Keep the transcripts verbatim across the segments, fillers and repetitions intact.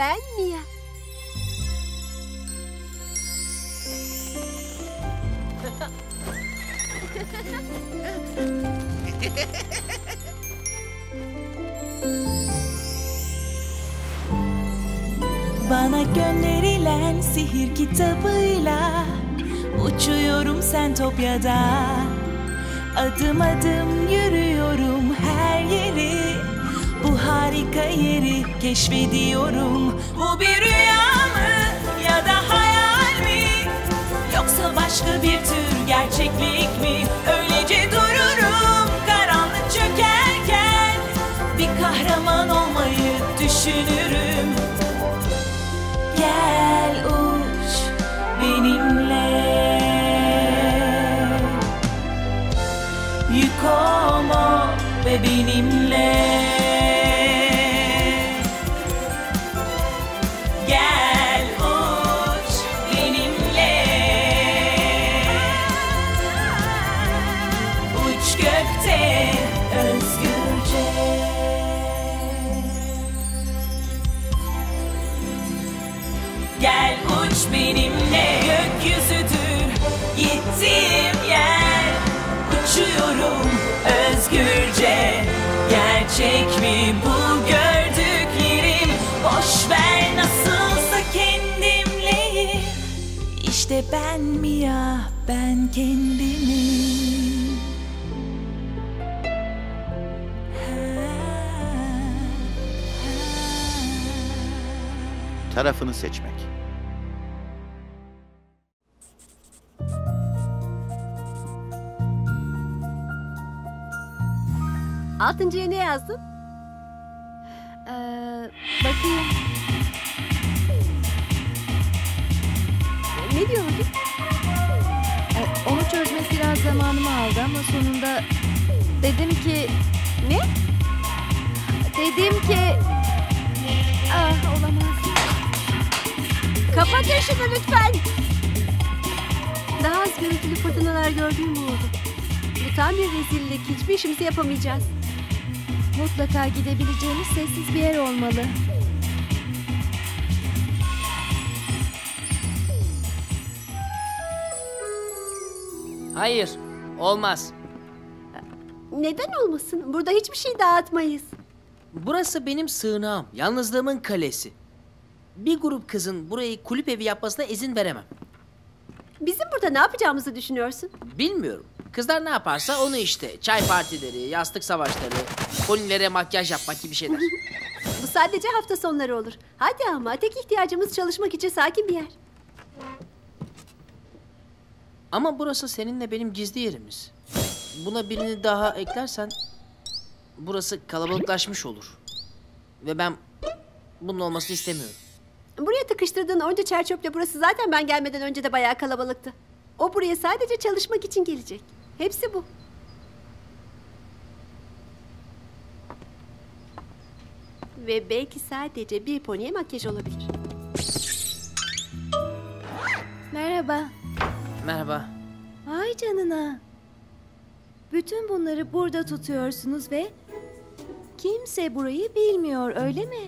Ben Mia. Bana gönderilen sihir kitabıyla uçuyorum Sentopya'da. Adım adım yürüyorum her yeri, bu harika yeri keşfediyorum. Bu bir rüya mı ya da hayal mi, yoksa başka bir tür gerçeklik mi? Öylece dururum karanlık çökerken, bir kahraman olmayı düşünürüm. Gel uç benimle, yıkama ve benimle. Benimle gökyüzüdür gittiğim yer, uçuyorum özgürce. Gerçek mi bu gördüklerim, boş ver nasılsa kendimleyim. İşte ben Mia, ben kendimim. Ha, ha. Tarafını seçmek. Altıncıya ne yazdın? Ee, bakayım. Ne diyorduk? Ee, onu çözmek biraz zamanımı aldı ama sonunda dedim ki... Ne? Dedim ki... Ah, olamaz. Kapat yaşımı lütfen. Daha az görüntülü fırtınalar gördüğüm oldu. Bu tam bir rezillik. Hiçbir işimizi yapamayacağız. Mutlaka gidebileceğimiz sessiz bir yer olmalı. Hayır, olmaz. Neden olmasın? Burada hiçbir şey dağıtmayız. Burası benim sığınağım, yalnızlığımın kalesi. Bir grup kızın burayı kulüp evi yapmasına izin veremem. Bizim burada ne yapacağımızı düşünüyorsun? Bilmiyorum. Kızlar ne yaparsa onu işte. Çay partileri, yastık savaşları, kolilere makyaj yapmak gibi şeyler. Bu sadece hafta sonları olur. Hadi ama tek ihtiyacımız çalışmak için sakin bir yer. Ama burası seninle benim gizli yerimiz. Buna birini daha eklersen burası kalabalıklaşmış olur. Ve ben bunun olmasını istemiyorum. Buraya tıkıştırdığın onca çer çöple burası zaten ben gelmeden önce de bayağı kalabalıktı. O buraya sadece çalışmak için gelecek. Hepsi bu. Ve belki sadece bir poniye makyaj olabilir. Merhaba. Merhaba. Vay canına. Bütün bunları burada tutuyorsunuz ve kimse burayı bilmiyor, öyle mi?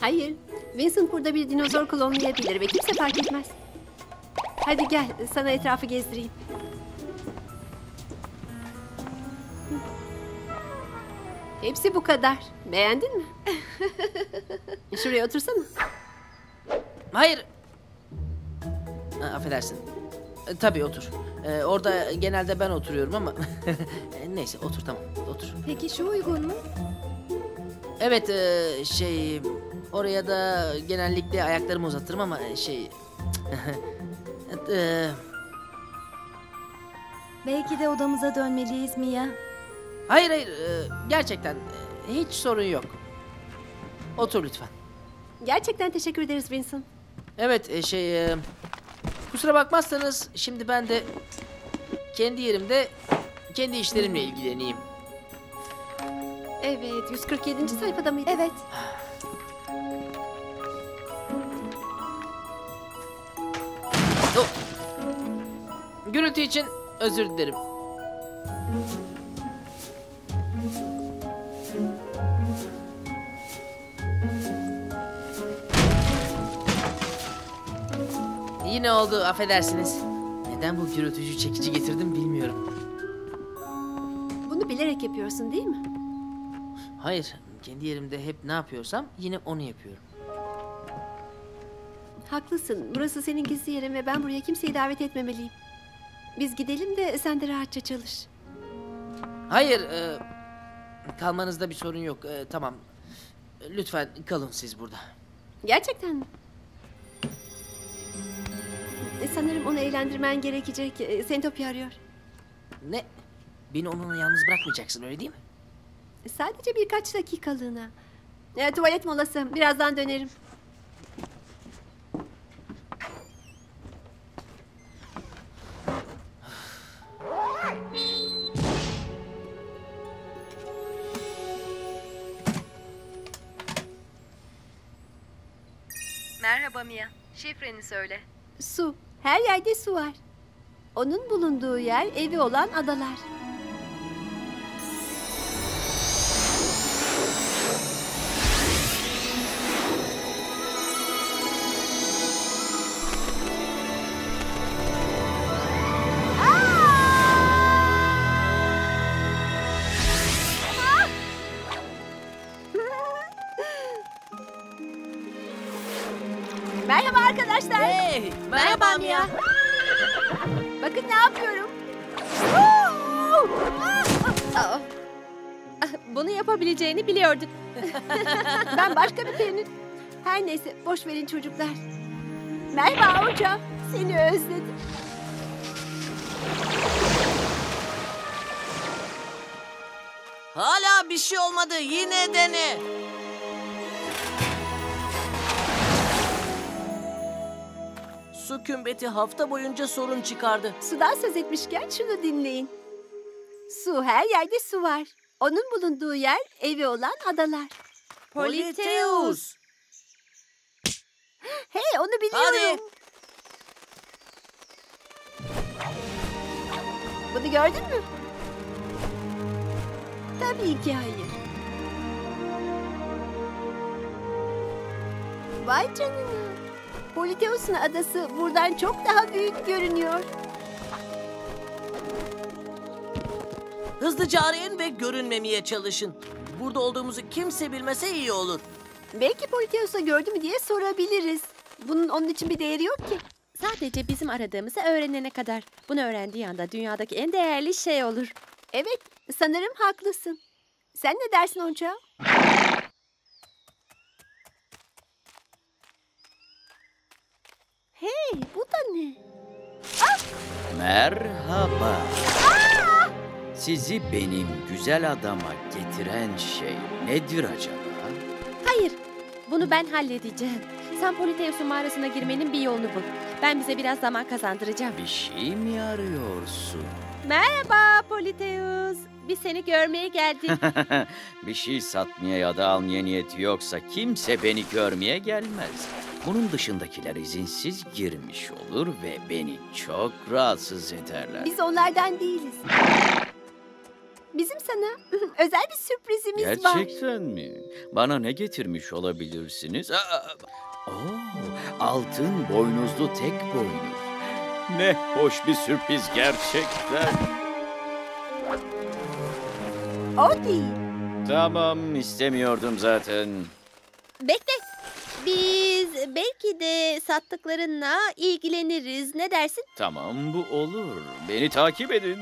Hayır. Vincent burada bir dinozor klonlayabilir ve kimse fark etmez. Hadi gel, sana etrafı gezdireyim. Hepsi bu kadar. Beğendin mi? Şuraya otursana. Hayır. Ha, affedersin. E, tabii otur. E, orada genelde ben oturuyorum ama... e, neyse, otur tamam, otur. Peki şu uygun mu? Evet, e, şey... Oraya da genellikle ayaklarımı uzatırım ama şey... Ee... Belki de odamıza dönmeliyiz Mia. Hayır hayır, gerçekten hiç sorun yok. Otur lütfen. Gerçekten teşekkür ederiz Vincent. Evet şey, kusura bakmazsanız şimdi ben de kendi yerimde kendi işlerimle ilgileneyim. Evet, yüz kırk yedinci sayfada mıydı? Evet. Oh. Gürültü için özür dilerim. yine oldu, affedersiniz. Neden bu gürültücü çekici getirdim bilmiyorum. Bunu bilerek yapıyorsun değil mi? Hayır, kendi yerimde hep ne yapıyorsam yine onu yapıyorum. Haklısın, burası senin gizli yerin ve ben buraya kimseyi davet etmemeliyim. Biz gidelim de sen de rahatça çalış. Hayır, e, kalmanızda bir sorun yok, e, tamam. Lütfen kalın siz burada. Gerçekten mi? E, sanırım onu eğlendirmen gerekecek, e, Sentopya arıyor. Ne? Beni onunla yalnız bırakmayacaksın, öyle değil mi? Sadece birkaç dakikalığına. E, tuvalet molası, birazdan dönerim. Merhaba Mia, şifreni söyle. Su, her yerde su var. Onun bulunduğu yer evi olan adalar. Hey, merhaba Mia. Bakın ne yapıyorum. Bunu yapabileceğini biliyorduk. Ben başka bir perinin... Her neyse, boş verin çocuklar. Merhaba hocam, seni özledim. Hala bir şey olmadı, yine dene. Su kümbeti hafta boyunca sorun çıkardı. Sudan söz etmişken şunu dinleyin. Su, her yerde su var. Onun bulunduğu yer evi olan adalar. Politeus. Hey, onu biliyorum. Hadi. Bunu gördün mü? Tabii ki hayır. Vay canına. Politeus'un adası buradan çok daha büyük görünüyor. Hızlıca arayın ve görünmemeye çalışın. Burada olduğumuzu kimse bilmese iyi olur. Belki Politeus'a gördü mü diye sorabiliriz. Bunun onun için bir değeri yok ki. Sadece bizim aradığımızı öğrenene kadar. Bunu öğrendiği anda dünyadaki en değerli şey olur. Evet, sanırım haklısın. Sen ne dersin Onca? Hey, bu da ne? Ah! Merhaba. Aa! Sizi benim güzel adama getiren şey nedir acaba? Hayır, bunu ben halledeceğim. Sen Politeus'un mağarasına girmenin bir yolunu bul. Ben bize biraz zaman kazandıracağım. Bir şey mi arıyorsun? Merhaba Politeus. Biz seni görmeye geldik. Bir şey satmaya ya da almaya niyeti yoksa kimse beni görmeye gelmez. Bunun dışındakiler izinsiz girmiş olur ve beni çok rahatsız ederler. Biz onlardan değiliz. Bizim sana özel bir sürprizimiz Gerçekten var. Gerçekten mi? Bana ne getirmiş olabilirsiniz? Oo, altın boynuzlu tek boynuz. Ne hoş bir sürpriz gerçekten. O değil. Tamam, istemiyordum zaten. Bekle. Biz belki de sattıklarınla ilgileniriz. Ne dersin? Tamam, bu olur. Beni takip edin.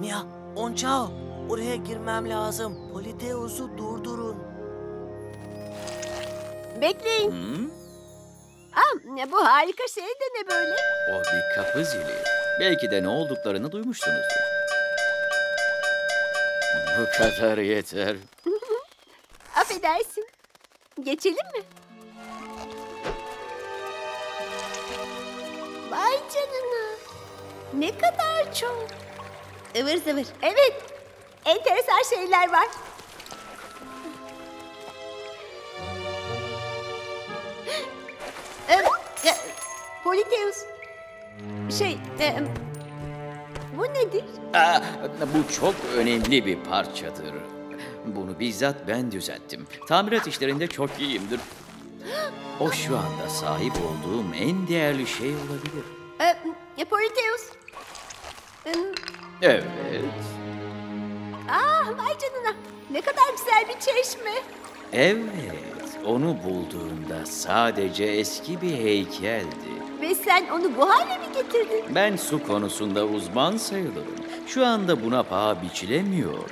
Mia, Onca, oraya girmem lazım. Politeus'u durdurun. Bekleyin. Hı? Aa, bu harika şey de ne böyle? O bir kapı zili. Belki de ne olduklarını duymuşsunuzdur. Bu kadar yeter. Affedersin. Geçelim mi? Vay canına. Ne kadar çok. Ivır zıvır. Evet. Enteresan şeyler var. Politeus. Şey, e, bu nedir? Aa, bu çok önemli bir parçadır. Bunu bizzat ben düzelttim. Tamirat işlerinde çok iyiyimdir. O şu anda sahip olduğum en değerli şey olabilir. Ee, Politeus. Ee, evet. Ah, vay canına. Ne kadar güzel bir çeşme. Evet, onu bulduğumda sadece eski bir heykeldi. Ve sen onu bu hale mi getirdin? Ben su konusunda uzman sayılırım. Şu anda buna paha biçilemiyor.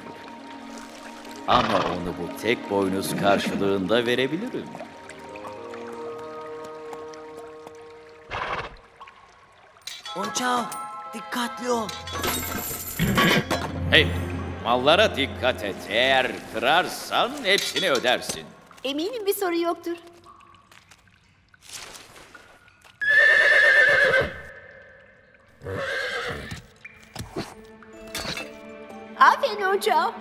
Ama onu bu tek boynuz karşılığında verebilirim. Onca, dikkatli ol. Hey, mallara dikkat et. Eğer kırarsan hepsini ödersin. Eminim bir sorun yoktur. Aferin hocam.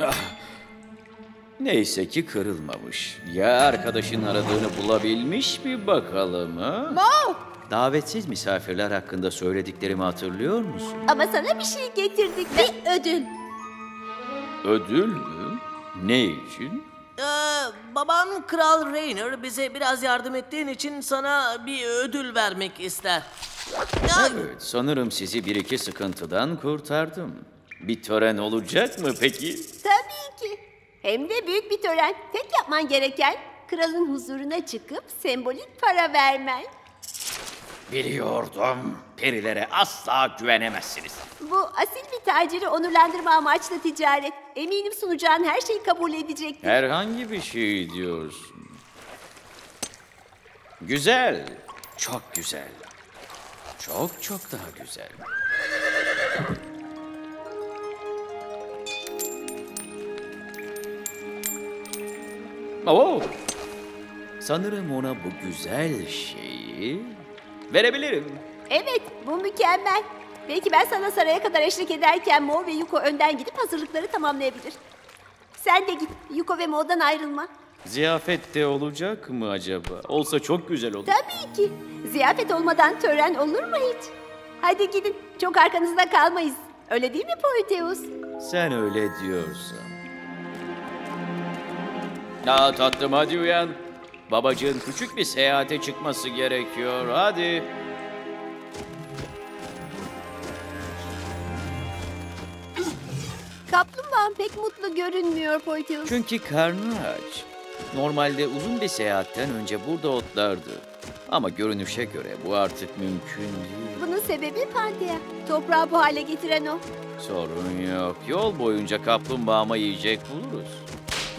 Ah, neyse ki kırılmamış. Ya arkadaşın aradığını bulabilmiş mi bakalım ha? Mo! Davetsiz misafirler hakkında söylediklerimi hatırlıyor musun? Ama sana bir şey getirdik. Bir ödül. Ödül mü? Ne için? Ee, baban Kral Raynor bize biraz yardım ettiğin için sana bir ödül vermek ister. Evet, sanırım sizi bir iki sıkıntıdan kurtardım. Bir tören olacak mı peki? Tabii ki. Hem de büyük bir tören. Tek yapman gereken kralın huzuruna çıkıp sembolik para vermen. Biliyordum. Perilere asla güvenemezsiniz. Bu asil bir taciri onurlandırma amaçlı ticaret. Eminim sunacağın her şeyi kabul edecektir. Herhangi bir şey diyorsun. Güzel. Çok güzel. Çok çok daha güzel. Oo. Sanırım ona bu güzel şeyi verebilirim. Evet, bu mükemmel. Belki ben sana saraya kadar eşlik ederken Mo ve Yuko önden gidip hazırlıkları tamamlayabilir. Sen de git, Yuko ve Mo'dan ayrılma. Ziyafet de olacak mı acaba? Olsa çok güzel olur. Tabii ki. Ziyafet olmadan tören olur mu hiç? Hadi gidin, çok arkanızda kalmayız. Öyle değil mi Politeus? Sen öyle diyorsan. Aa tatlım, hadi uyan. Babacığın küçük bir seyahate çıkması gerekiyor. Hadi. Kaplumbağam pek mutlu görünmüyor Politeus. Çünkü karnı aç. Normalde uzun bir seyahatten önce burada otlardı. Ama görünüşe göre bu artık mümkün değil. Bunun sebebi Panthea. Toprağı bu hale getiren o. Sorun yok. Yol boyunca kaplumbağama yiyecek buluruz.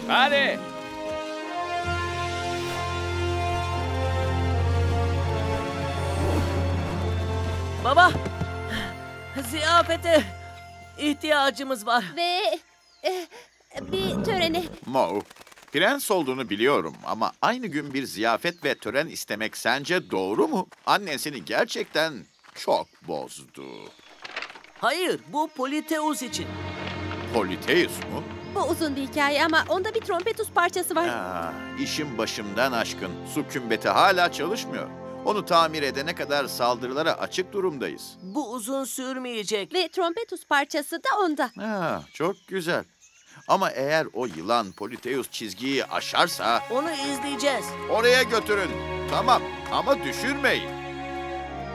Hadi. Baba, ziyafete ihtiyacımız var. Ve e, bir törene. Mo, prens olduğunu biliyorum ama aynı gün bir ziyafet ve tören istemek sence doğru mu? Annen seni gerçekten çok bozdu. Hayır, bu Politeus için. Politeus mu? Bu uzun bir hikaye ama onda bir trompetus parçası var. Ha, işim başımdan aşkın. Su kümbeti hala çalışmıyor. Onu tamir edene kadar saldırılara açık durumdayız. Bu uzun sürmeyecek. Ve trompetus parçası da onda. Ha, çok güzel. Ama eğer o yılan Politeus çizgiyi aşarsa... Onu izleyeceğiz. Oraya götürün. Tamam ama düşürmeyin.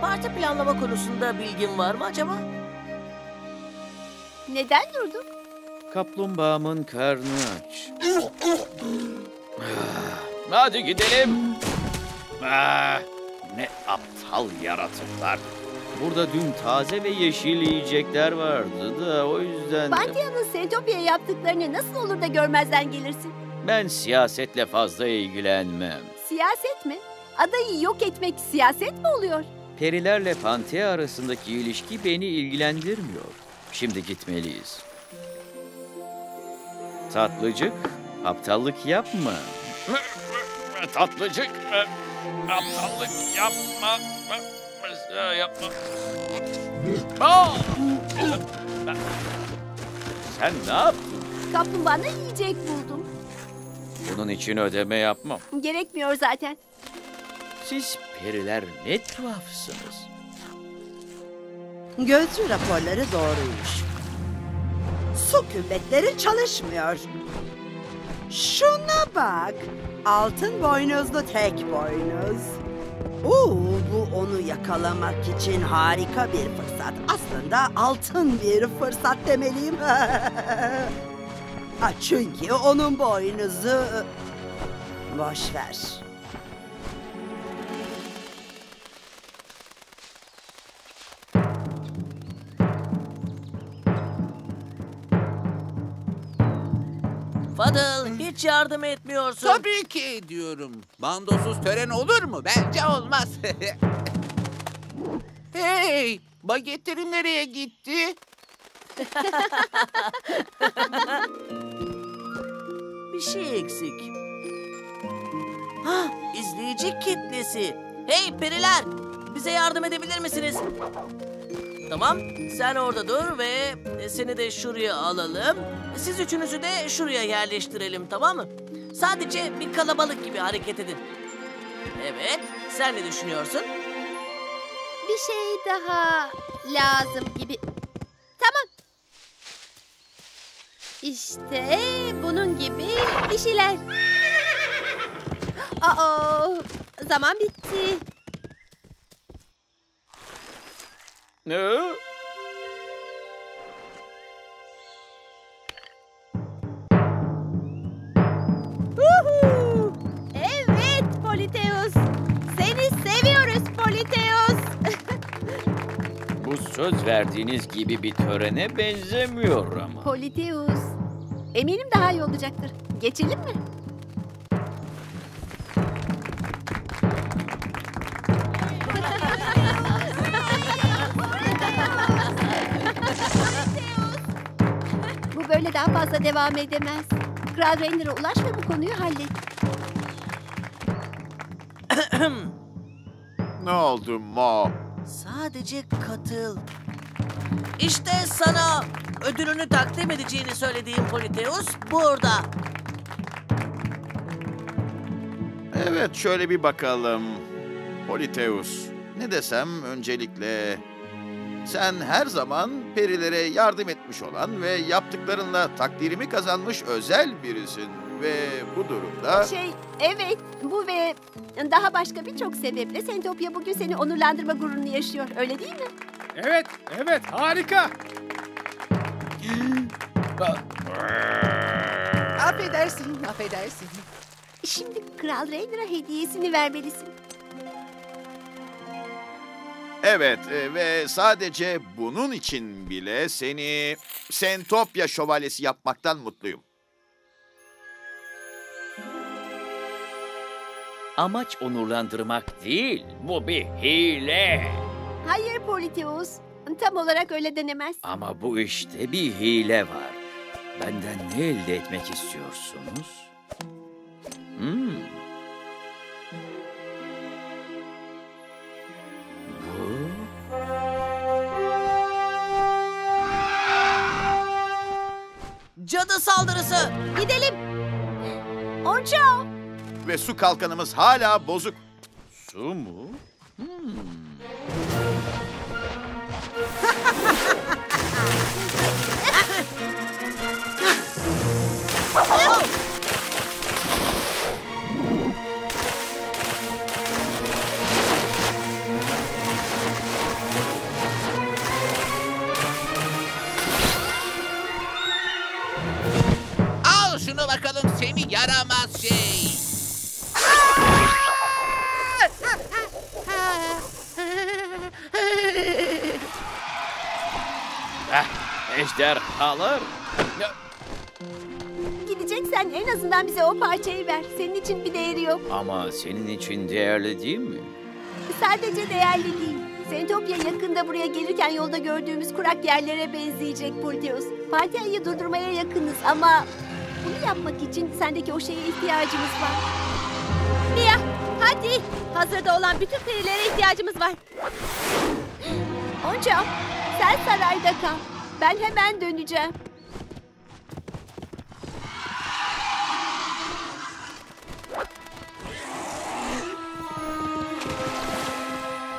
Parti planlama konusunda bilgin var mı acaba? Neden durdun? Kaplumbağamın karnı aç. Hadi gidelim. Ah, ne aptal yaratıklar. Burada dün taze ve yeşil yiyecekler vardı da o yüzden... Panthea'nın Sentopya'ya yaptıklarını nasıl olur da görmezden gelirsin? Ben siyasetle fazla ilgilenmem. Siyaset mi? Adayı yok etmek siyaset mi oluyor? Perilerle Panthea arasındaki ilişki beni ilgilendirmiyor. Şimdi gitmeliyiz. Tatlıcık, aptallık yapma. Tatlıcık... Aptallık yapma. Yapma. Oh! Sen ne yaptın? Kaplumbağana yiyecek buldum. Bunun için ödeme yapmam. Gerekmiyor zaten. Siz periler ne tuhafsınız. Gözcü raporları doğruymuş. Su kümbetleri çalışmıyor. Şuna bak. Altın boynuzlu tek boynuz. Oo, bu onu yakalamak için harika bir fırsat. Aslında altın bir fırsat demeliyim. Çünkü onun boynuzu... Boş ver. Fadıl, hiç yardım etmiyorsun. Tabii ki ediyorum. Bandosuz tören olur mu? Bence olmaz. Hey, bagetlerin nereye gitti? Bir şey eksik. Ha, izleyici kitlesi. Hey periler, bize yardım edebilir misiniz? Tamam, sen orada dur ve seni de şuraya alalım. Siz üçünüzü de şuraya yerleştirelim, tamam mı? Sadece bir kalabalık gibi hareket edin. Evet, sen ne düşünüyorsun? Bir şey daha lazım gibi. Tamam. İşte bunun gibi bir şeyler. Aa, zaman bitti. Ne? Evet Politeus. Seni seviyoruz Politeus. Bu söz verdiğiniz gibi bir törene benzemiyor ama. Politeus. Eminim daha iyi olacaktır. Geçelim mi? Bu böyle daha fazla devam edemez. Kral Rainer'e ulaş ve bu konuyu hallet. Ne oldu Mo? Sadece katıl. İşte sana ödülünü takdim edeceğini söylediğim Politeus burada. Evet, şöyle bir bakalım. Politeus, ne desem öncelikle... Sen her zaman perilere yardım etmiş olan ve yaptıklarınla takdirimi kazanmış özel birisin ve bu durumda... Şey, evet, bu ve daha başka birçok sebeple Sentopya bugün seni onurlandırma gururunu yaşıyor, öyle değil mi? Evet, evet, harika! Affedersin, affedersin. Şimdi Kral Rainer'a hediyesini vermelisin. Evet ve sadece bunun için bile seni Sentopya şövalyesi yapmaktan mutluyum. Amaç onurlandırmak değil, bu bir hile. Hayır Politeus, tam olarak öyle denemez. Ama bu işte bir hile var. Benden ne elde etmek istiyorsunuz? Hmm. Cadı saldırısı. Gidelim. Onço. Ve su kalkanımız hala bozuk. Su mu? Hmm. Bakalım seni yaramaz şey. Ah, ejderhalar. Gideceksen en azından bize o parçayı ver. Senin için bir değeri yok. Ama senin için değerli değil mi? Sadece değerli değil. Sentopya yakında buraya gelirken yolda gördüğümüz kurak yerlere benzeyecek Politeus. Parti ayı durdurmaya yakınız ama... Bunu yapmak için sendeki o şeye ihtiyacımız var. Mia, hadi. Hazırda olan bütün perilere ihtiyacımız var. Onca, sen sarayda kal. Ben hemen döneceğim.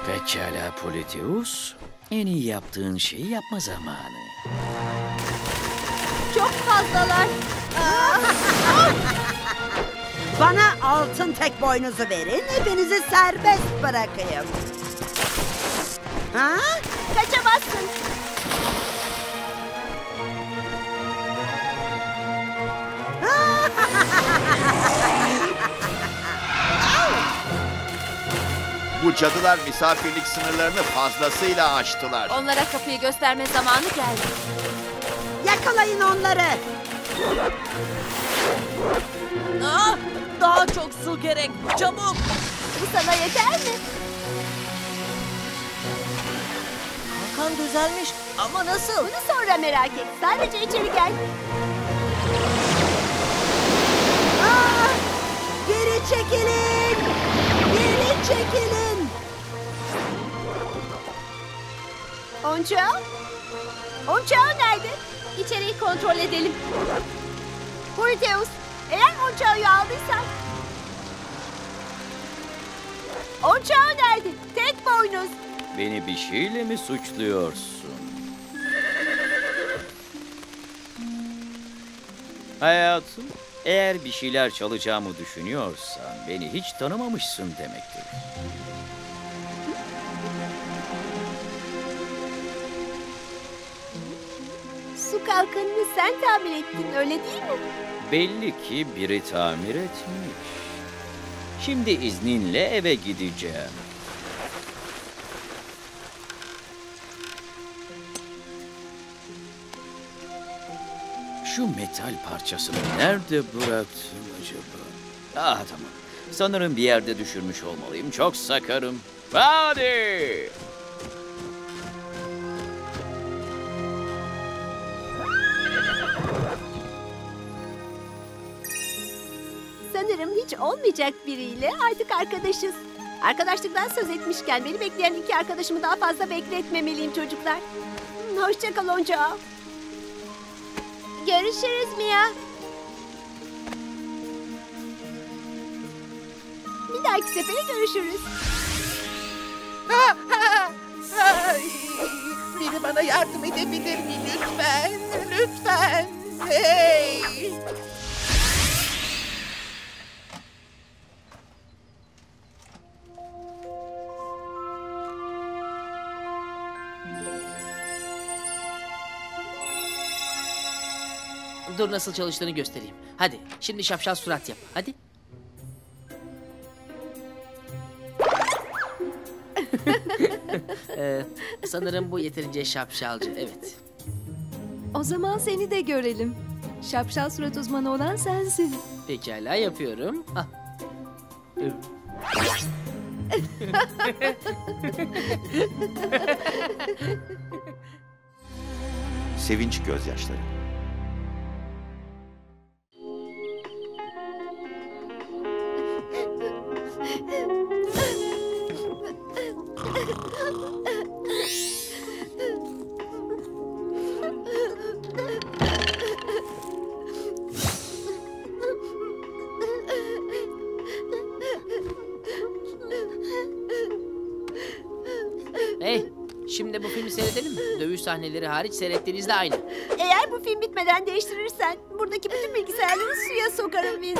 Pekala Politeus. En iyi yaptığın şeyi yapma zamanı. Çok fazlalar. Ah! Bana altın tek boynuzu verin, hepinizi serbest bırakayım. Ha? Kaçamazsın. Bu cadılar misafirlik sınırlarını fazlasıyla aştılar. Onlara kapıyı gösterme zamanı geldi. Yakalayın onları. Ah, daha çok su gerek. Çabuk. Bu sana yeter mi? Hakan düzelmiş ama nasıl? Bunu sonra merak et. Sadece içeri gel. Aa, geri çekilin. Geri çekilin. Onca? Onca nerede? İçeriği kontrol edelim. Proteus, eğer Onça'yı aldıysan... Onça nerede? Tek boynuz. Beni bir şeyle mi suçluyorsun? Hayatım, eğer bir şeyler çalacağımı düşünüyorsan beni hiç tanımamışsın demektir. Su kalkanını sen tamir ettin, öyle değil mi? Belli ki biri tamir etmiş. Şimdi izninle eve gideceğim. Şu metal parçasını nerede bıraktım acaba? Ah tamam. Sanırım bir yerde düşürmüş olmalıyım. Çok sakarım. Hadi! Sanırım hiç olmayacak biriyle artık arkadaşız. Arkadaşlıktan söz etmişken beni bekleyen iki arkadaşımı daha fazla bekletmemeliyim çocuklar. Hoşça kal Onca. Görüşürüz Mia. Bir dahaki sefere görüşürüz. Biri bana yardım edebilir mi lütfen? Lütfen. Hey. Dur nasıl çalıştığını göstereyim. Hadi şimdi şapşal surat yap. Hadi. ee, sanırım bu yeterince şapşalcı. Evet. O zaman seni de görelim. Şapşal surat uzmanı olan sensin. Pekala yapıyorum. Ah. Sevinç gözyaşları. Şimdi bu filmi seyredelim mi? Dövüş sahneleri hariç seyrettiğinizle aynı. Eğer bu film bitmeden değiştirirsen buradaki bütün bilgisayarları suya sokarım biz.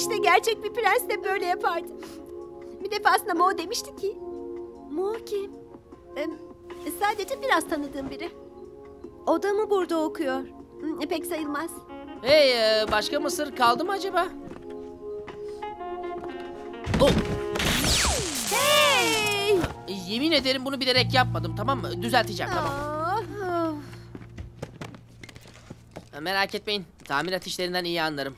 İşte gerçek bir prens de böyle yapardı. Bir defasında Mo demişti ki... Mo kim? Ee, sadece biraz tanıdığım biri. O da mı burada okuyor? Pek sayılmaz. Hey, başka mısır kaldı mı acaba? Oh. Hey! Yemin ederim bunu bilerek yapmadım, tamam mı? Düzelteceğim, tamam. Oh. Merak etmeyin, tamirat işlerinden iyi anlarım.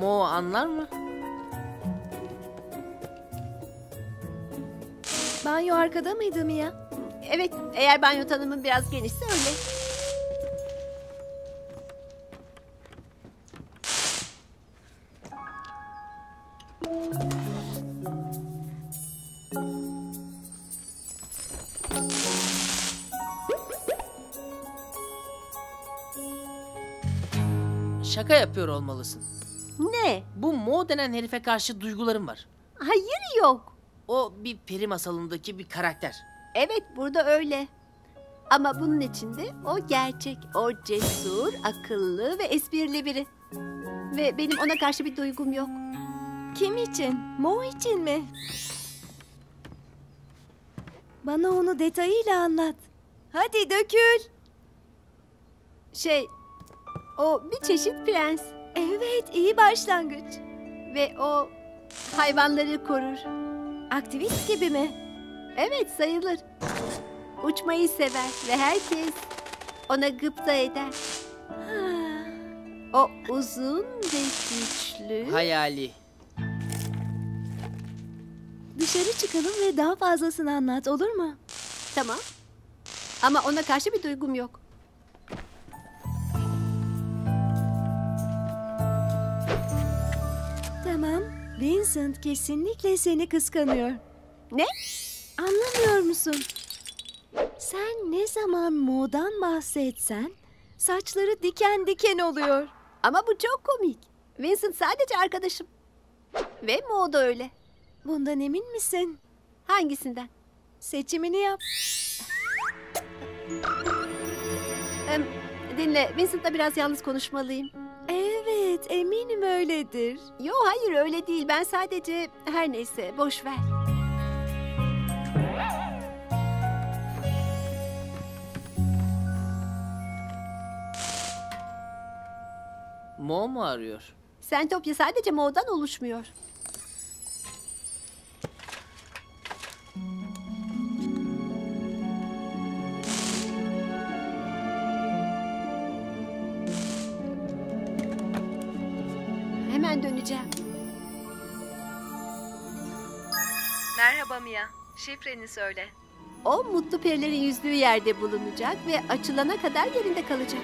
Mo anlar mı? Banyo arkada mıydı Mia? Evet, eğer banyo tanımın biraz genişse öyle. Şaka yapıyor olmalısın. Ne? Bu Mo denen herife karşı duygularım var. Hayır yok. O bir peri masalındaki bir karakter. Evet, burada öyle. Ama bunun içinde o gerçek, o cesur, akıllı ve esprili biri. Ve benim ona karşı bir duygum yok. Kim için? Mo için mi? Bana onu detayıyla anlat. Hadi dökül. Şey, o bir çeşit prens. Evet, iyi başlangıç. Ve o hayvanları korur. Aktivist gibi mi? Evet, sayılır. Uçmayı sever ve herkes ona gıpta eder. O uzun ve güçlü... Hayali. Dışarı çıkalım ve daha fazlasını anlat, olur mu? Tamam. Ama ona karşı bir duygum yok. Tamam. Vincent kesinlikle seni kıskanıyor. Ne? Anlamıyor musun? Sen ne zaman Mo'dan bahsetsen saçları diken diken oluyor. Ama bu çok komik. Vincent sadece arkadaşım. Ve Mo da öyle. Bundan emin misin? Hangisinden? Seçimini yap. Dinle, Vincent'la biraz yalnız konuşmalıyım. Evet, eminim öyledir. Yo, hayır öyle değil. Ben sadece her neyse boş ver. Mo mu arıyor? Sentopya sadece Mo'dan oluşmuyor. Hemen döneceğim. Merhaba Mia. Şifreni söyle. O mutlu perilerin yüzdüğü yerde bulunacak ve açılana kadar yerinde kalacak.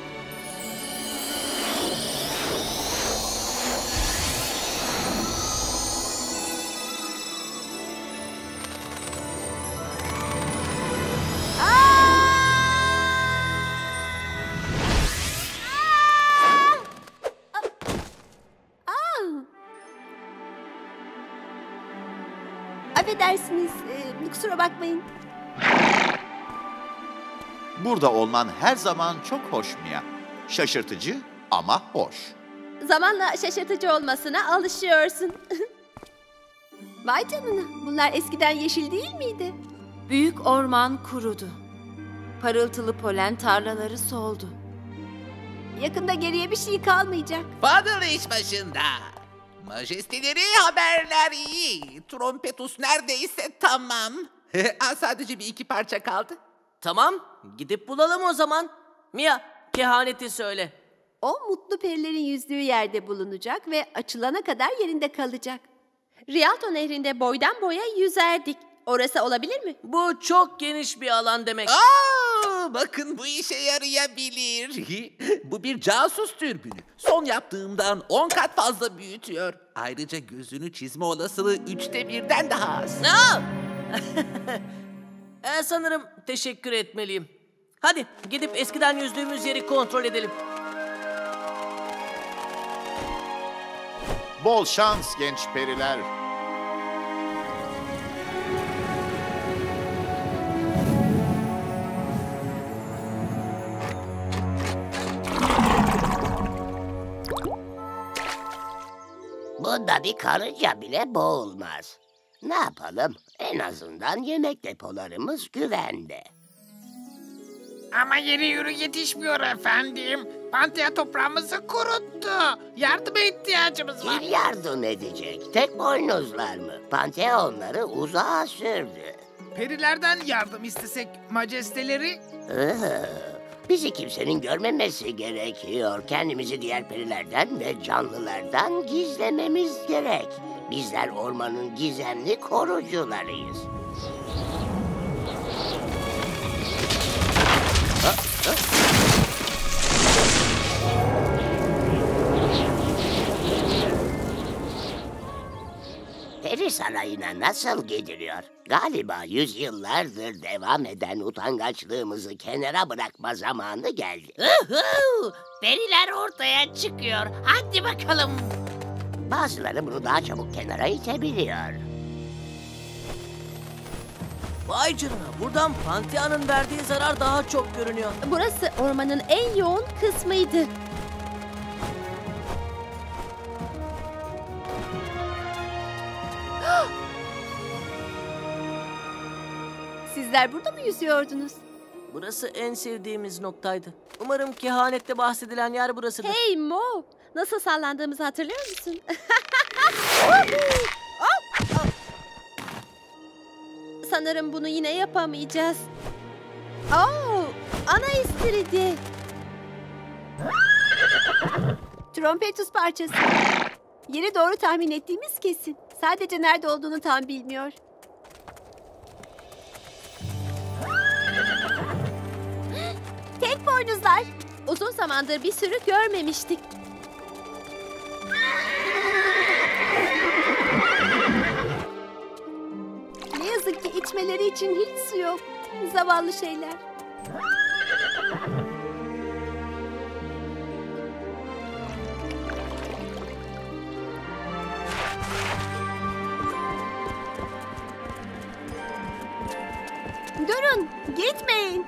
Affedersiniz, e, kusura bakmayın. Burada olman her zaman çok hoş Mia. Şaşırtıcı ama hoş. Zamanla şaşırtıcı olmasına alışıyorsun. Vay canına, bunlar eskiden yeşil değil miydi? Büyük orman kurudu. Parıltılı polen tarlaları soldu. Yakında geriye bir şey kalmayacak. Fadıl iş başında. Majesteleri haberler iyi. Trompetus neredeyse tamam. Sadece bir iki parça kaldı. Tamam, gidip bulalım o zaman. Mia, kehaneti söyle. O mutlu perilerin yüzdüğü yerde bulunacak ve açılana kadar yerinde kalacak. Rialto nehrinde boydan boya yüzerdik. Orası olabilir mi? Bu çok geniş bir alan demek. Aa, bakın bu işe yarayabilir. Bu bir casus türbünü. Son yaptığımdan on kat fazla büyütüyor. Ayrıca gözünü çizme olasılığı üçte birden daha az. e, sanırım teşekkür etmeliyim. Hadi gidip eskiden yüzdüğümüz yeri kontrol edelim. Bol şans genç periler. Bunda bir karınca bile boğulmaz. Ne yapalım? En azından yemek depolarımız güvende. Ama yeri yürü yetişmiyor efendim. Pantea toprağımızı kuruttu. Yardıma ihtiyacımız var. Kim yardım edecek? Tek boynuzlar mı? Pantea onları uzağa sürdü. Perilerden yardım istesek majesteleri? Bizi kimsenin görmemesi gerekiyor. Kendimizi diğer perilerden ve canlılardan gizlememiz gerek. Bizler ormanın gizemli korucularıyız. Ha, ha. Peri sarayına nasıl gidiliyor? Galiba yüzyıllardır devam eden utangaçlığımızı kenara bırakma zamanı geldi. Uhu! Periler ortaya çıkıyor. Hadi bakalım. Bazıları bunu daha çabuk kenara itebiliyor. Vay canına, buradan Pantheon'un verdiği zarar daha çok görünüyor. Burası ormanın en yoğun kısmıydı. Sizler burada mı yüzüyordunuz? Burası en sevdiğimiz noktaydı. Umarım kehanette bahsedilen yer burasıdır. Hey Mo, nasıl sallandığımızı hatırlıyor musun? Sanırım bunu yine yapamayacağız. Oh, ana istiridi. Trompetus parçası. Yeri doğru tahmin ettiğimiz kesin. Sadece nerede olduğunu tam bilmiyor. Tek boynuzlar. Uzun zamandır bir sürü görmemiştik. Ne yazık ki içmeleri için hiç su yok. Zavallı şeyler. Durun, gitmeyin.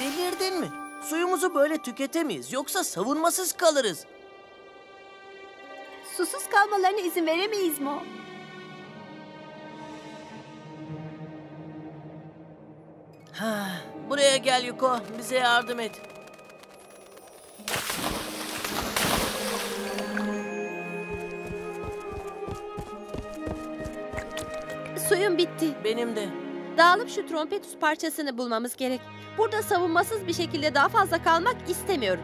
Delirdin mi? Suyumuzu böyle tüketemeyiz. Yoksa savunmasız kalırız. Susuz kalmalarına izin veremeyiz Mo. Ha, buraya gel Yuko. Bize yardım et. Suyum bitti. Benim de. Dağılıp şu trompetus parçasını bulmamız gerek. Burada savunmasız bir şekilde daha fazla kalmak istemiyorum.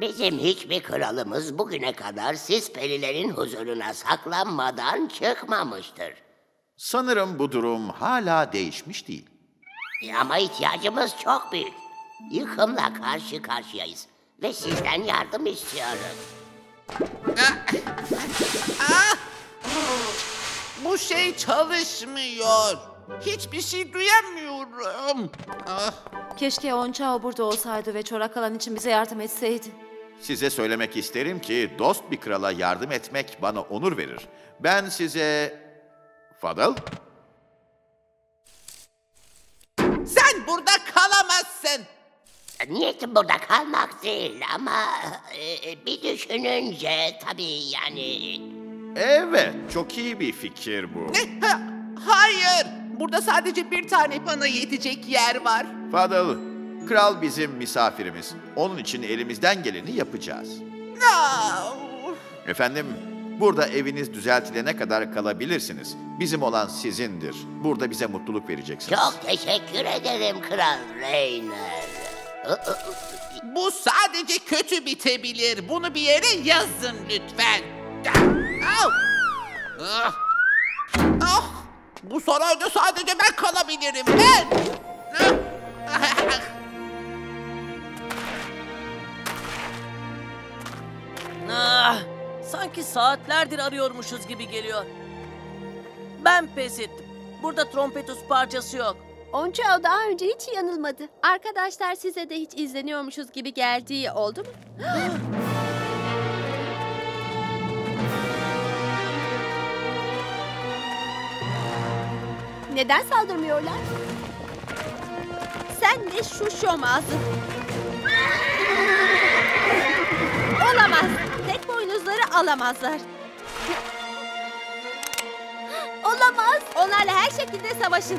Bizim hiçbir kralımız bugüne kadar siz perilerin huzuruna saklanmadan çıkmamıştır. Sanırım bu durum hala değişmiş değil. Ama ihtiyacımız çok büyük. Yıkımla karşı karşıyayız ve sizden yardım istiyoruz. Ah! Bu şey çalışmıyor. Hiçbir şey duyamıyorum. Ah. Keşke Onçao burada olsaydı ve çorak alan için bize yardım etseydi. Size söylemek isterim ki dost bir krala yardım etmek bana onur verir. Ben size... Fadıl? Sen burada kalamazsın. Niyetim burada kalmak değil ama e, bir düşününce tabii yani... Evet, çok iyi bir fikir bu. Ne? Hayır, burada sadece bir tane bana yetecek yer var. Fadıl, kral bizim misafirimiz. Onun için elimizden geleni yapacağız. No. Efendim, burada eviniz düzeltilene kadar kalabilirsiniz. Bizim olan sizindir. Burada bize mutluluk vereceksiniz. Çok teşekkür ederim Kral Rainer. Bu sadece kötü bitebilir. Bunu bir yere yazın lütfen. Oh. Oh. Oh. Bu sarayda sadece ben kalabilirim. Ben. Ah, sanki saatlerdir arıyormuşuz gibi geliyor. Ben pes ettim. Burada trompetus parçası yok. Onçao daha önce hiç yanılmadı. Arkadaşlar, size de hiç izleniyormuşuz gibi geldiği oldu mu? Neden saldırmıyorlar? Sen de şu şomazın. Olamaz. Tek boynuzları alamazlar. Olamaz. Onlarla her şekilde savaşın.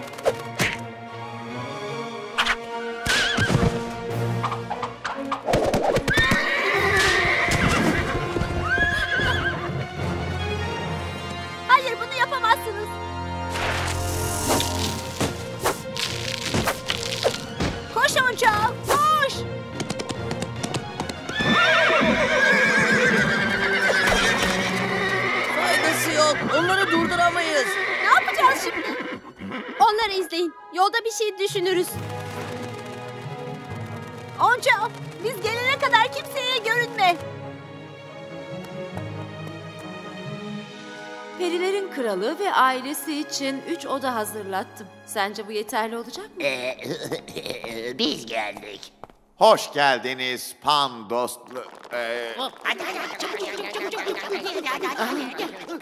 Koş Onçao, koş! Faydası yok, onları durduramayız. Ne yapacağız şimdi? Onları izleyin, yolda bir şey düşünürüz. Onçao, biz gelene kadar kimseye görünme. Perilerin kralı ve ailesi için üç oda hazırlattım. Sence bu yeterli olacak mı? Ee, biz geldik. Hoş geldiniz pan dostlu... Ee...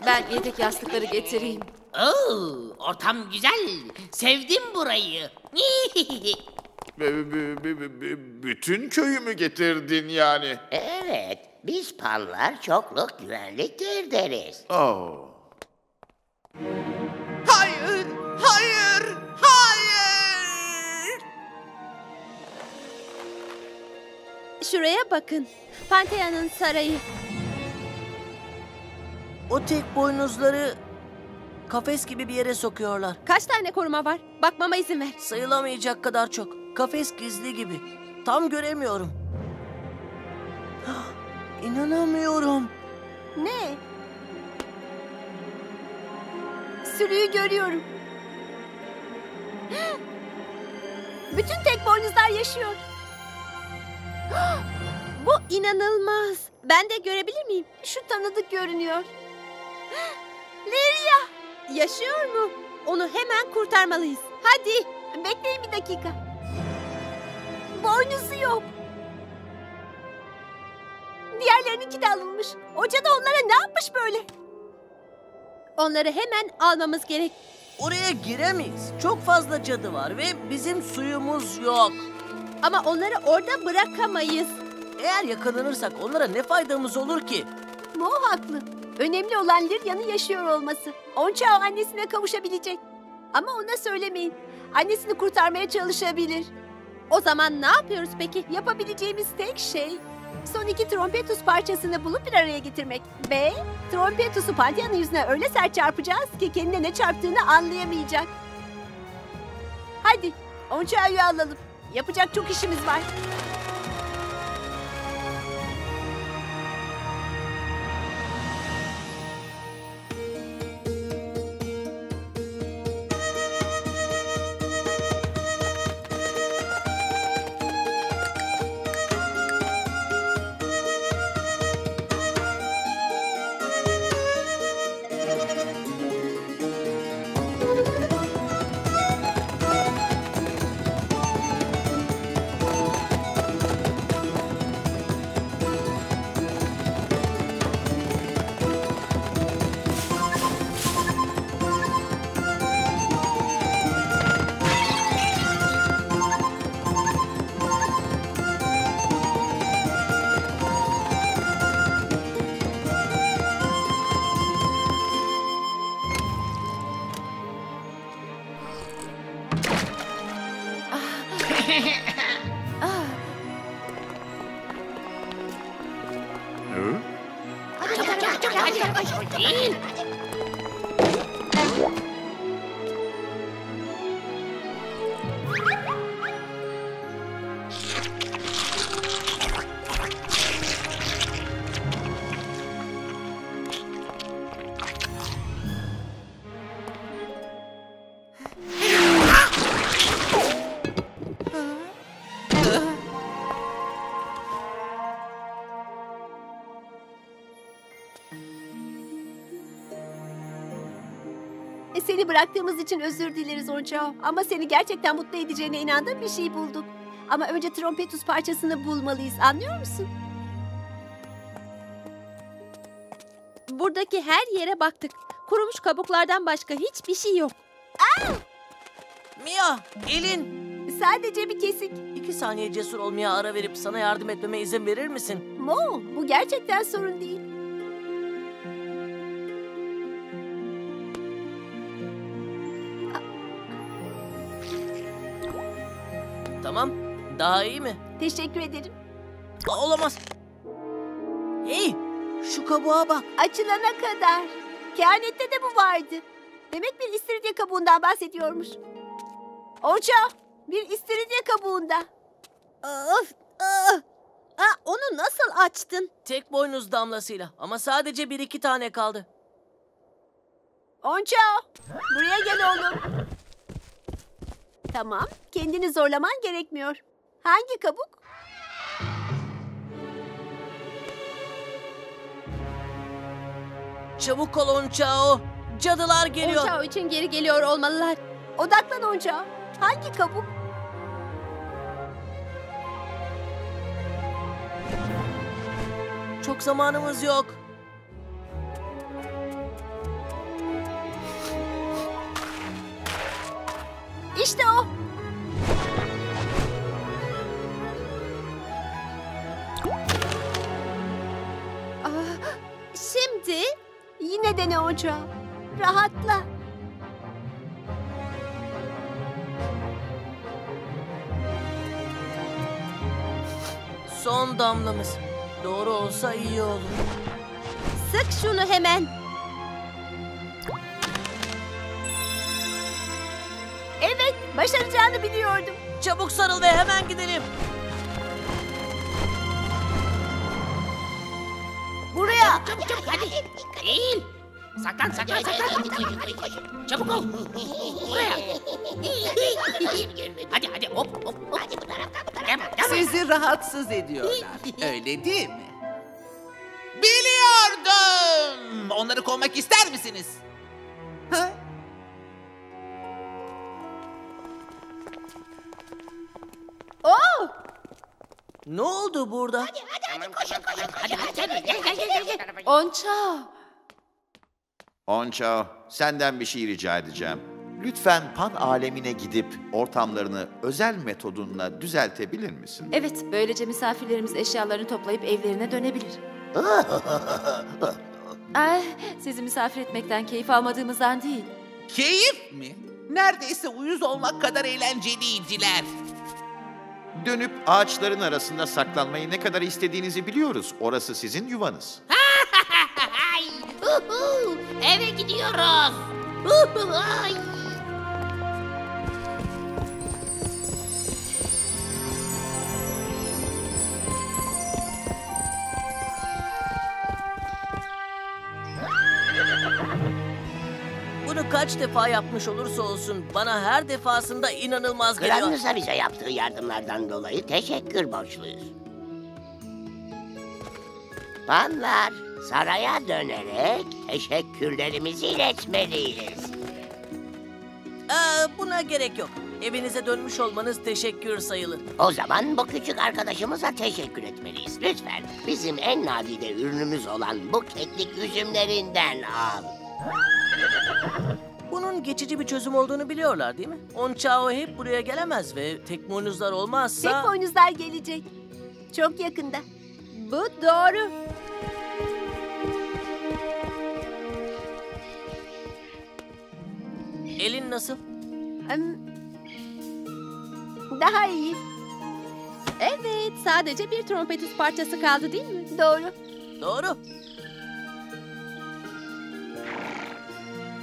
Ben yedek yastıkları getireyim. Oo, ortam güzel. Sevdim burayı. Bütün köyümü getirdin yani. Evet, biz panlar çokluk güvenliktir deriz. Oh. Hayır, hayır, hayır! Şuraya bakın. Panthea'nın sarayı. O tek boynuzları kafes gibi bir yere sokuyorlar. Kaç tane koruma var? Bakmama izin ver. Sayılamayacak kadar çok. Kafes gizli gibi. Tam göremiyorum. İnanamıyorum. Ne? Sürüyü görüyorum. Bütün tek boynuzlar yaşıyor. Bu inanılmaz. Ben de görebilir miyim? Şu tanıdık görünüyor. Liria! Yaşıyor mu? Onu hemen kurtarmalıyız. Hadi bekleyin bir dakika. Boynuzu yok. Diğerlerininki de alınmış. Hoca da onlara ne yapmış böyle? Onları hemen almamız gerek. Oraya giremeyiz. Çok fazla cadı var ve bizim suyumuz yok. Ama onları orada bırakamayız. Eğer yakalanırsak onlara ne faydamız olur ki? Mo haklı. Önemli olan Liria'nın yaşıyor olması. Onca annesine kavuşabilecek. Ama ona söylemeyin. Annesini kurtarmaya çalışabilir. O zaman ne yapıyoruz peki? Yapabileceğimiz tek şey... Son iki trompetus parçasını bulup bir araya getirmek. Ve trompetusu Panthea'nın yüzüne öyle sert çarpacağız ki kendine ne çarptığını anlayamayacak. Hadi Onçay'ı alalım. Yapacak çok işimiz var. Seni bıraktığımız için özür dileriz Onçao. Ama seni gerçekten mutlu edeceğine inandığım bir şey bulduk. Ama önce trompetus parçasını bulmalıyız. Anlıyor musun? Buradaki her yere baktık. Kurumuş kabuklardan başka hiçbir şey yok. Aa! Mia, elin. Sadece bir kesik. İki saniye cesur olmaya ara verip sana yardım etmeme izin verir misin? Mo, bu gerçekten sorun değil. Tamam, daha iyi mi? Teşekkür ederim. Aa, olamaz. Hey, şu kabuğa bak. Açılana kadar. Kehanette de bu vardı. Demek bir istiridye kabuğundan bahsediyormuş. Hoca, bir istiridye kabuğunda. Of, of. Aa, onu nasıl açtın? Tek boynuz damlasıyla ama sadece bir iki tane kaldı. Onça, buraya gel oğlum. Tamam, kendini zorlaman gerekmiyor. Hangi kabuk? Çabuk ol Onçao, cadılar geliyor. Onçao için geri geliyor olmalılar. Odaklan Onçao, hangi kabuk? Çok zamanımız yok. İşte o. Aa, şimdi yine dene ocağı. Rahatla. Son damlamız. Doğru olsa iyi olur. Sık şunu hemen. Evet, başaracağını biliyordum. Çabuk sarıl ve hemen gidelim. Buraya. Çabuk çabuk hadi. Eğil. Saklan saklan saklan. Çabuk ol. Buraya. Hadi hadi hop hop. Sizi rahatsız ediyorlar. Öyle değil mi? Biliyordum. Onları kovmak ister misiniz? Ha? Oo! Ne oldu burada? Hadi hadi hadi koşun koşun koşun. Hadi hadi gel gel gel gel. Onça. Onça, senden bir şey rica edeceğim. Lütfen Pan alemine gidip ortamlarını özel metodunla düzeltebilir misin? Evet, böylece misafirlerimiz eşyalarını toplayıp evlerine dönebilir. Ay, sizi misafir etmekten keyif almadığımızdan değil. Keyif mi? Neredeyse uyuz olmak kadar eğlenceliydiler. Dönüp ağaçların arasında saklanmayı ne kadar istediğinizi biliyoruz. Orası sizin yuvanız. Eve gidiyoruz. Bunu kaç defa yapmış olursa olsun bana her defasında inanılmaz geliyor. Kralınıza bize yaptığı yardımlardan dolayı teşekkür borçluyuz. Panlar saraya dönerek teşekkürlerimizi iletmeliyiz. Ee, buna gerek yok. Evinize dönmüş olmanız teşekkür sayılır. O zaman bu küçük arkadaşımıza teşekkür etmeliyiz. Lütfen bizim en nadide ürünümüz olan bu keklik üzümlerinden al. Bunun geçici bir çözüm olduğunu biliyorlar değil mi? Onçao hep buraya gelemez ve tek boynuzlar olmazsa... Tek boynuzlar gelecek. Çok yakında. Bu doğru. Elin nasıl? Daha iyi. Evet, sadece bir trompetus parçası kaldı değil mi? Doğru. Doğru.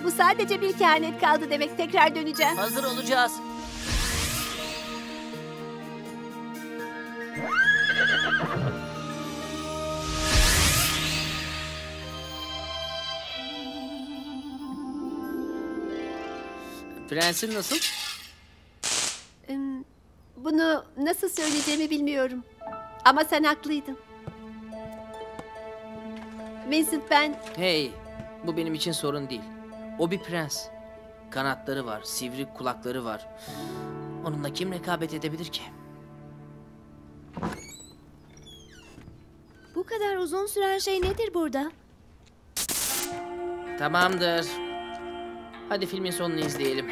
Bu sadece bir kehanet kaldı demek, tekrar döneceğim. Hazır olacağız. Prensin nasıl? Bunu nasıl söyleyeceğimi bilmiyorum. Ama sen haklıydın. Vincent ben... Hey, bu benim için sorun değil. O bir prens. Kanatları var, sivri kulakları var. Onunla kim rekabet edebilir ki? Bu kadar uzun süren şey nedir burada? Tamamdır. Hadi filmin sonunu izleyelim.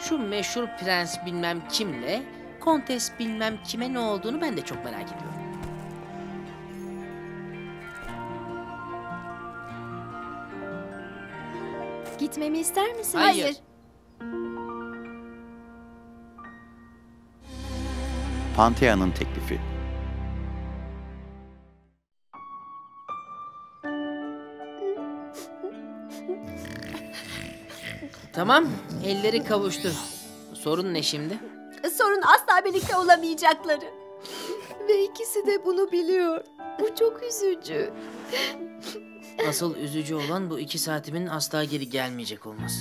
Şu meşhur prens bilmem kimle, kontes bilmem kime ne olduğunu ben de çok merak ediyorum. Gitmemi ister misin? Hayır. Hayır. Panthea'nın teklifi. Tamam, elleri kavuştur. Sorun ne şimdi? Sorun asla birlikte olamayacakları. Ve ikisi de bunu biliyor. Bu çok üzücü. Asıl üzücü olan bu iki saatimin asla geri gelmeyecek olması.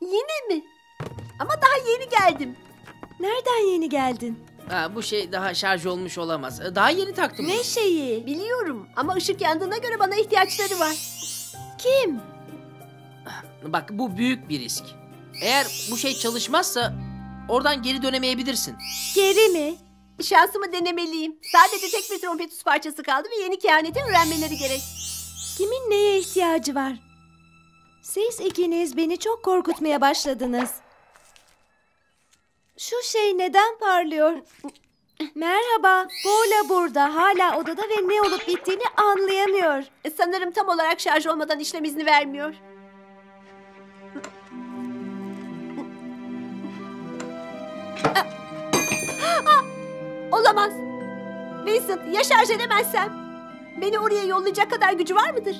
Yine mi? Ama daha yeni geldim. Nereden yeni geldin? Ha, bu şey daha şarj olmuş olamaz. Daha yeni taktım. Ne şeyi? Biliyorum ama ışık yandığına göre bana ihtiyaçları var. Kim? Bak, bu büyük bir risk. Eğer bu şey çalışmazsa oradan geri dönemeyebilirsin. Geri mi? Şansımı denemeliyim. Sadece tek bir trompetus parçası kaldı ve yeni kehaneti öğrenmeleri gerek. Kimin neye ihtiyacı var? Siz ikiniz beni çok korkutmaya başladınız. Şu şey neden parlıyor? Merhaba, Bola burada. Hala odada ve ne olup bittiğini anlayamıyor. Sanırım tam olarak şarj olmadan işlem izni vermiyor. Olamaz. Vincent, ya şarj edemezsem? Beni oraya yollayacak kadar gücü var mıdır?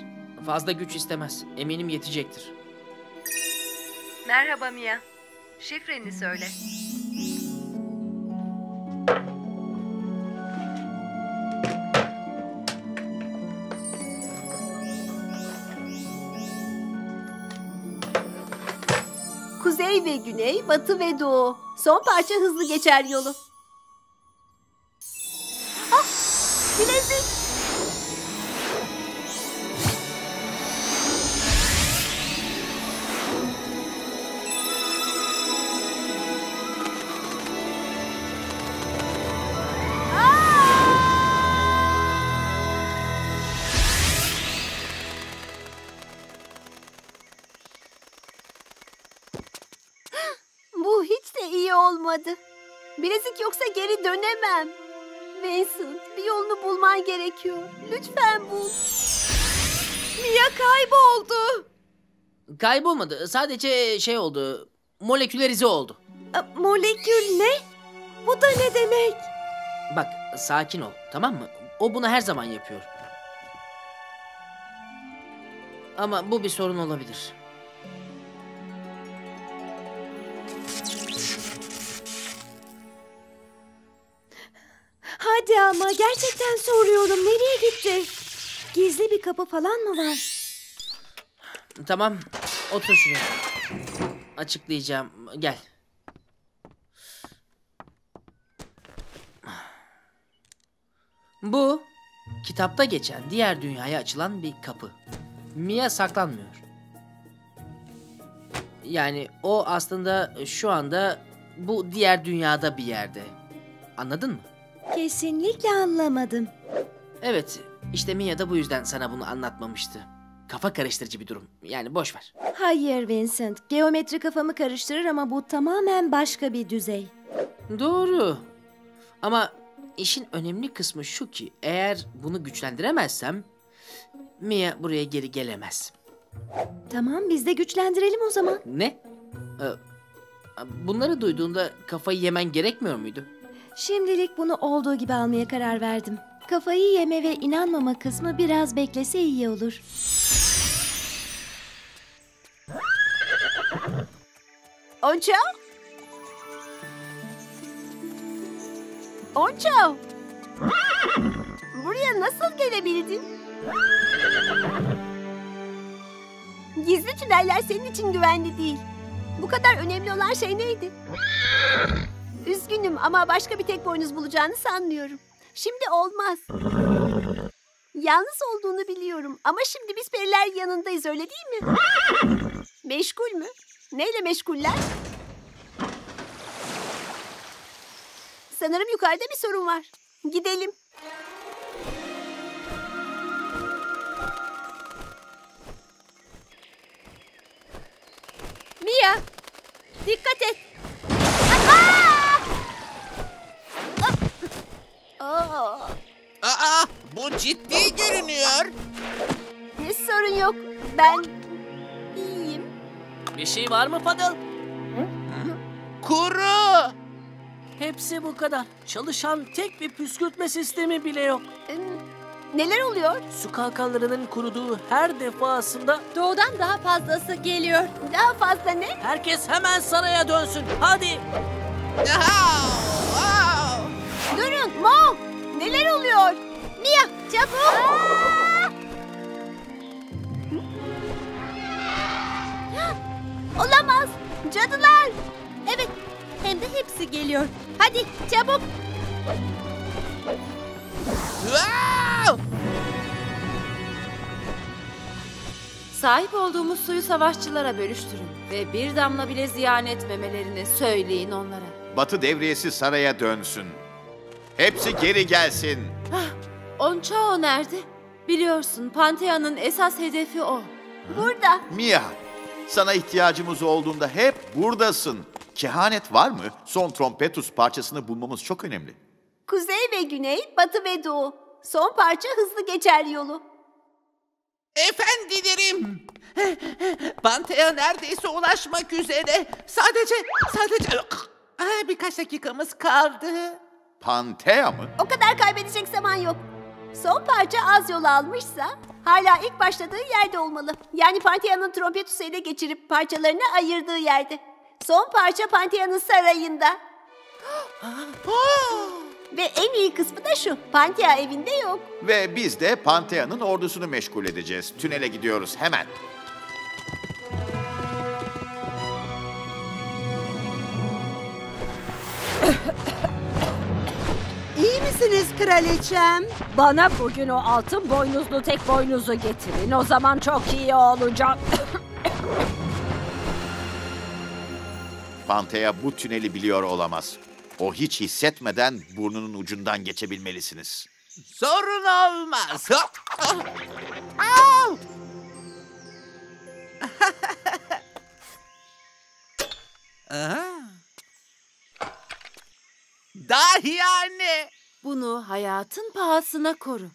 Fazla güç istemez. Eminim yetecektir. Merhaba Mia. Şifreni söyle. Kuzey ve güney, batı ve doğu. Son parça hızlı geçer yolu. Ah! Bilezik! Olmadı. Bilezik yoksa geri dönemem. Vincent, bir yolunu bulman gerekiyor. Lütfen bul. Mia kayboldu. Kaybolmadı. Sadece şey oldu. Molekülerize oldu. A, molekül ne? Bu da ne demek? Bak, sakin ol, tamam mı? O bunu her zaman yapıyor. Ama bu bir sorun olabilir. Hadi ama, gerçekten soruyorum, nereye gitti? Gizli bir kapı falan mı var? Tamam, otur şuraya. Açıklayacağım, gel. Bu, kitapta geçen diğer dünyaya açılan bir kapı. Mia saklanmıyor. Yani o aslında şu anda bu diğer dünyada bir yerde. Anladın mı? Kesinlikle anlamadım. Evet, işte Mia da bu yüzden sana bunu anlatmamıştı. Kafa karıştırıcı bir durum. Yani boş ver. Hayır Vincent, geometri kafamı karıştırır ama bu tamamen başka bir düzey. Doğru. Ama işin önemli kısmı şu ki eğer bunu güçlendiremezsem Mia buraya geri gelemez. Tamam, biz de güçlendirelim o zaman. Ne? Bunları duyduğunda kafayı yemen gerekmiyor muydu? Şimdilik bunu olduğu gibi almaya karar verdim. Kafayı yeme ve inanmama kısmı biraz beklese iyi olur. Onça? Onça? Buraya nasıl gelebildin? Gizli tüneller senin için güvenli değil. Bu kadar önemli olan şey neydi? Üzgünüm ama başka bir tek boynuz bulacağını sanmıyorum. Şimdi olmaz. Yalnız olduğunu biliyorum ama şimdi biz periler yanındayız, öyle değil mi? Meşgul mü? Neyle meşguller? Sanırım yukarıda bir sorun var. Gidelim. Mia, dikkat et. Aa, bu ciddi görünüyor. Hiç sorun yok. Ben iyiyim. Bir şey var mı Paddle? Kuru. Hepsi bu kadar. Çalışan tek bir püskürtme sistemi bile yok. Ee, neler oluyor? Su kalkanlarının kuruduğu her defasında... Doğudan daha fazlası geliyor. Daha fazla ne? Herkes hemen saraya dönsün. Hadi. Aha! Durun, Mom! Neler oluyor? Mia, çabuk! Aa! Olamaz! Cadılar! Evet, hem de hepsi geliyor. Hadi, çabuk! Sahip olduğumuz suyu savaşçılara bölüştürün ve bir damla bile ziyan etmemelerini söyleyin onlara. Batı devriyesi saraya dönsün. Hepsi geri gelsin. Ah, Onçao nerede? Biliyorsun Panthea'nın esas hedefi o. Burada. Mia, sana ihtiyacımız olduğunda hep buradasın. Kehanet var mı? Son Trompetus parçasını bulmamız çok önemli. Kuzey ve güney, batı ve doğu. Son parça hızlı geçer yolu. Efendilerim, Panthea neredeyse ulaşmak üzere. Sadece, sadece birkaç dakikamız kaldı. Panthea mı? O kadar kaybedecek zaman yok. Son parça az yol almışsa hala ilk başladığı yerde olmalı. Yani Panthea'nın Trompetus'u ele geçirip parçalarını ayırdığı yerde. Son parça Panthea'nın sarayında. Ve en iyi kısmı da şu, Panthea evinde yok. Ve biz de Panthea'nın ordusunu meşgul edeceğiz. Tünele gidiyoruz hemen. İyi misiniz kraliçem? Bana bugün o altın boynuzlu tek boynuzu getirin. O zaman çok iyi olacak. Panthea bu tüneli biliyor olamaz. O hiç hissetmeden burnunun ucundan geçebilmelisiniz. Sorun olmaz. Dahi anne. Bunu hayatın pahasına koru.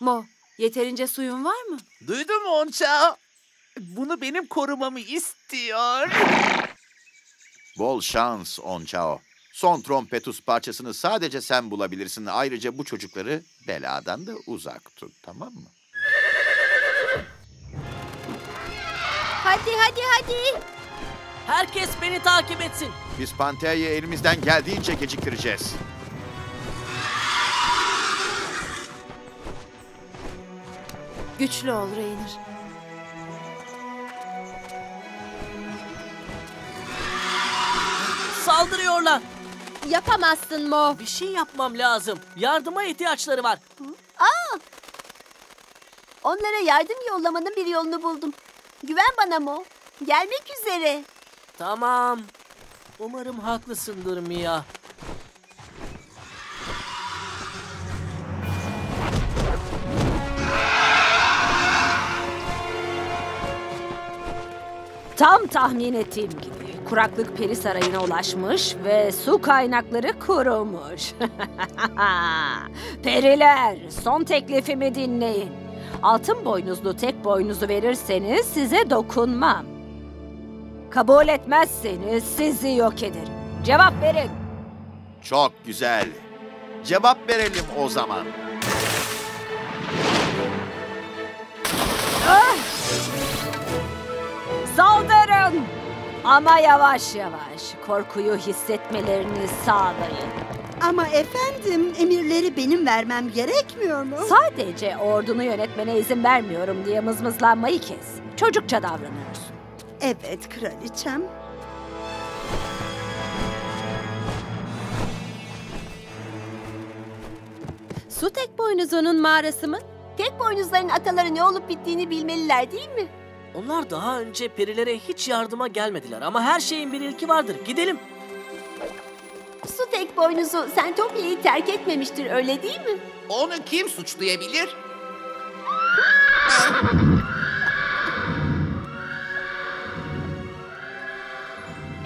Mo, yeterince suyun var mı? Duydun mu Onça? Bunu benim korumamı istiyor. Bol şans Onçao. Son Trompetus parçasını sadece sen bulabilirsin. Ayrıca bu çocukları beladan da uzak tut, tamam mı? Hadi hadi hadi. Herkes beni takip etsin. Biz Panthea'yı elimizden geldiğince geciktireceğiz. Güçlü ol Raynir. Saldırıyorlar. Yapamazsın Mo. Bir şey yapmam lazım. Yardıma ihtiyaçları var. Aa! Onlara yardım yollamanın bir yolunu buldum. Güven bana Mo. Gelmek üzere. Tamam. Umarım haklısındır Mia. Tam tahmin ettiğim gibi. Kuraklık peri sarayına ulaşmış ve su kaynakları kurumuş. Periler, son teklifimi dinleyin. Altın boynuzlu tek boynuzu verirseniz size dokunmam. Kabul etmezseniz sizi yok ederim. Cevap verin. Çok güzel. Cevap verelim o zaman. Ah! Saldırın! Ama yavaş yavaş korkuyu hissetmelerini sağlayın. Ama efendim emirleri benim vermem gerekmiyor mu? Sadece ordunu yönetmene izin vermiyorum diye mızmızlanmayı kes. Çocukça davranıyorsun. Evet kraliçem. Su tek boynuzunun mağarası mı? Tek boynuzların ataları ne olup bittiğini bilmeliler değil mi? Onlar daha önce perilere hiç yardıma gelmediler ama her şeyin bir ilki vardır. Gidelim. Su tek boynuzu Sentopya'yı terk etmemiştir öyle değil mi? Onu kim suçlayabilir?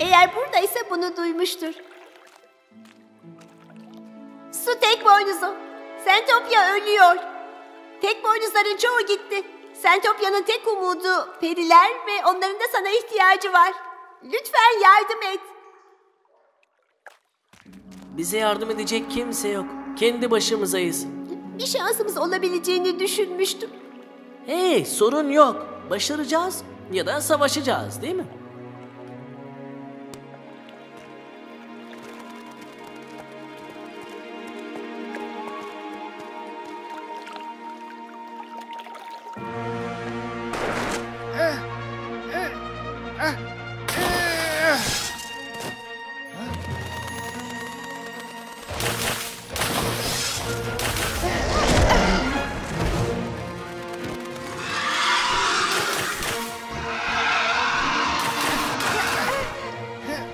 Eğer buradaysa bunu duymuştur. Su tek boynuzu. Sentopya ölüyor. Tek boynuzların çoğu gitti. Sentopya'nın tek umudu periler ve onların da sana ihtiyacı var. Lütfen yardım et. Bize yardım edecek kimse yok. Kendi başımızayız. Bir şansımız olabileceğini düşünmüştüm. Hey, sorun yok. Başaracağız ya da savaşacağız, değil mi?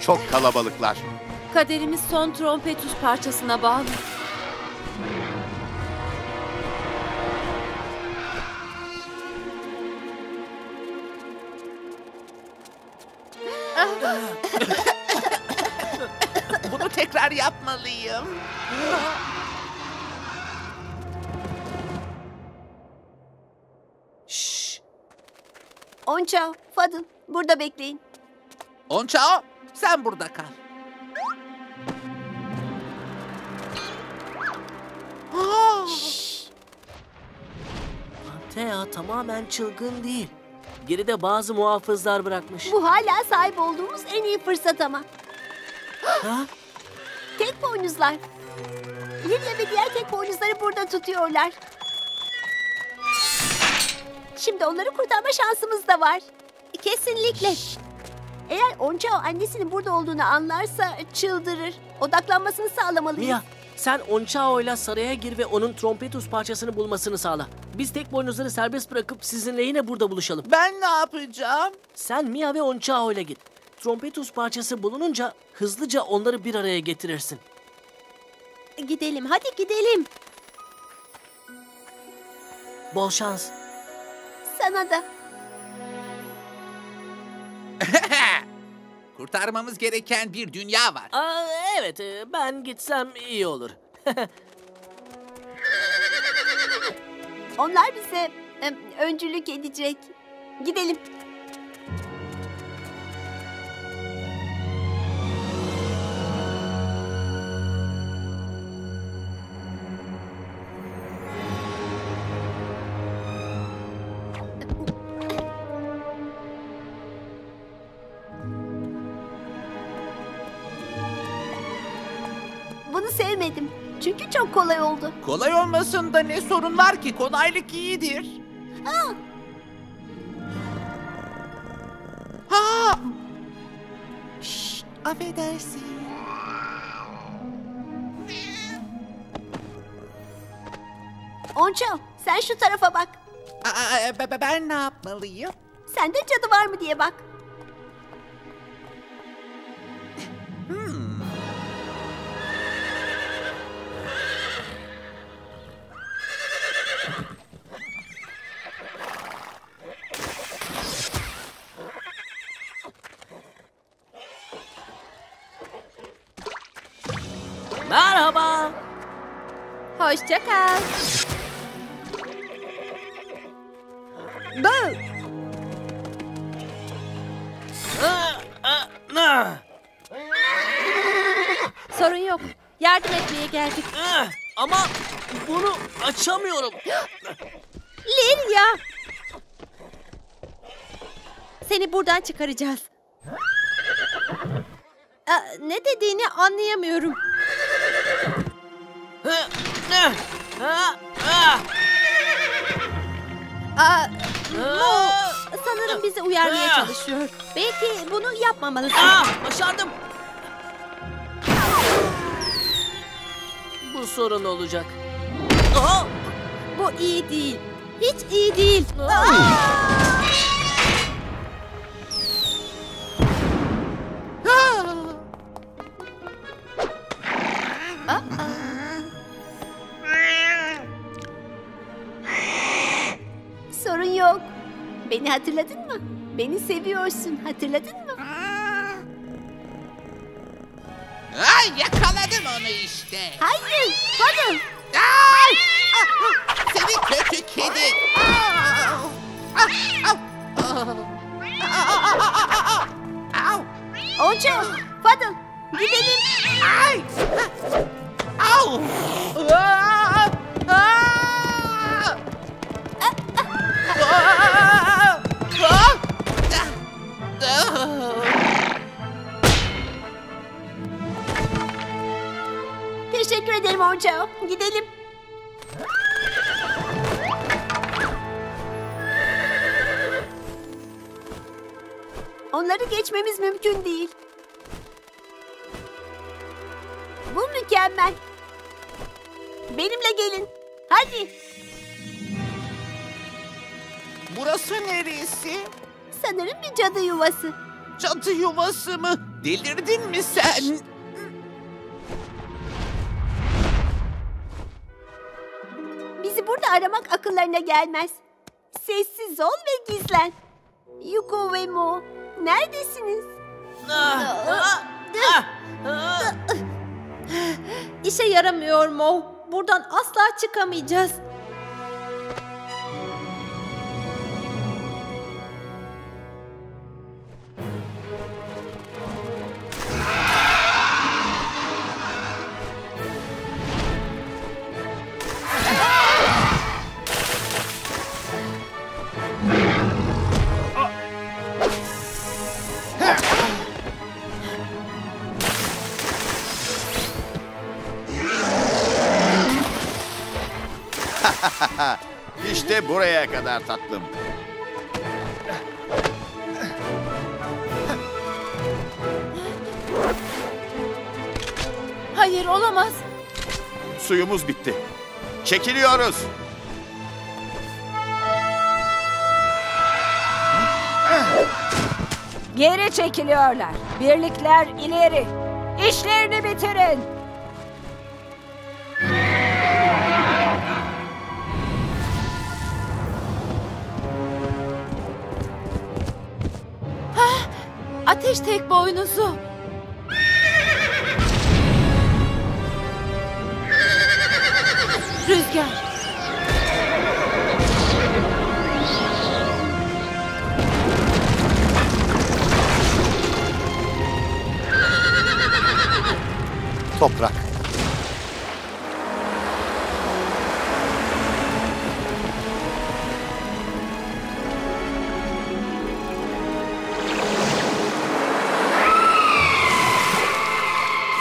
çok kalabalıklar. Kaderimiz son trompetus parçasına bağlı. Bunu tekrar yapmalıyım. Şşş. Onca, Fadıl, burada bekleyin. Onca, sen burada kal. Panthea tamamen çılgın değil. Geride bazı muhafızlar bırakmış. Bu hala sahip olduğumuz en iyi fırsat ama. Ha? Tek boynuzlar. Lilya ve diğer tek boynuzları burada tutuyorlar. Şimdi onları kurtarma şansımız da var. Kesinlikle. Şşt. Eğer Onca annesinin burada olduğunu anlarsa çıldırır. Odaklanmasını sağlamalıyız. Mia, sen Onçao'yla saraya gir ve onun trompetus parçasını bulmasını sağla. Biz tek boynuzları serbest bırakıp sizinle yine burada buluşalım. Ben ne yapacağım? Sen Mia ve Onçao'yla git. Trompetus parçası bulununca hızlıca onları bir araya getirirsin. Gidelim, hadi gidelim. Bol şans. Sana da. Kurtarmamız gereken bir dünya var. Aa, evet, ben gitsem iyi olur. Onlar bize öncülük edecek. Gidelim. Sevmedim. Çünkü çok kolay oldu. Kolay olmasında ne sorun var ki? Kolaylık iyidir. Aa. Ha! Şşt, affedersin. Onca, sen şu tarafa bak. Aa, ben ne yapmalıyım? Sende cadı var mı diye bak. Merhaba. Hoşça kal. Boo. Sorun yok. Yardım etmeye geldik. Ama bunu açamıyorum. Lilya. Seni buradan çıkaracağız. Ne dediğini anlayamıyorum. Aa, Mo, sanırım bizi uyarmaya çalışıyor. Belki bunu yapmamalısın. Aa, başardım. Bu sorun olacak. Aa! Bu iyi değil. Hiç iyi değil. Aa! Beni hatırladın mı? Beni seviyorsun, hatırladın mı? Ay, yakaladım onu işte. Hayır, Fadıl. Ay! Seni kötü kedi. Onca, Fadıl, gidelim. Ay! Au! Teşekkür ederim Onca. Gidelim. Onları geçmemiz mümkün değil. Bu mükemmel. Benimle gelin. Hadi. Burası neresi? Sanırım bir cadı yuvası. Cadı yuvası mı? Delirdin mi sen? Bizi burada aramak akıllarına gelmez. Sessiz ol ve gizlen. Yuko ve Mo, neredesiniz? İşe yaramıyor Mo. Buradan asla çıkamayacağız. İşte buraya kadar tatlım. Hayır, olamaz. Suyumuz bitti. Çekiliyoruz. Geri çekiliyorlar. Birlikler ileri. İşlerini bitirin. Ateş tek boynuzu. Rüzgar. Toprak.